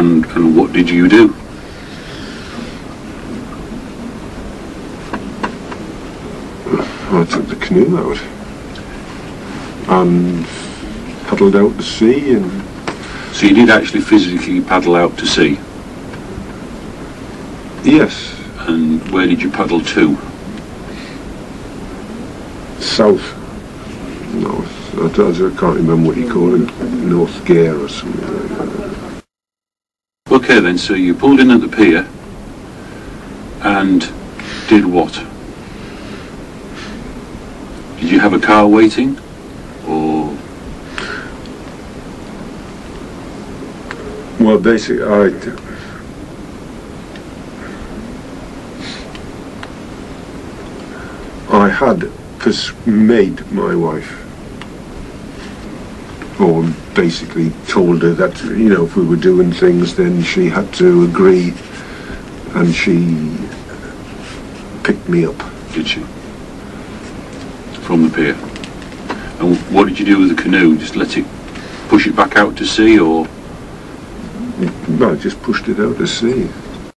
and what did you do? I took the canoe out and paddled out to sea. And so you did actually physically paddle out to sea? Yes. And where did you paddle to? South. No, I can't remember what you call it, North Gare or something like that. Okay then, so you pulled in at the pier and did what? Did you have a car waiting? Or? Well, basically, I had made my wife, or basically told her that, you know, if we were doing things then she had to agree, and she picked me up. Did she? From the pier. And what did you do with the canoe? Just let it, push it back out to sea, or? No, I just pushed it out to sea.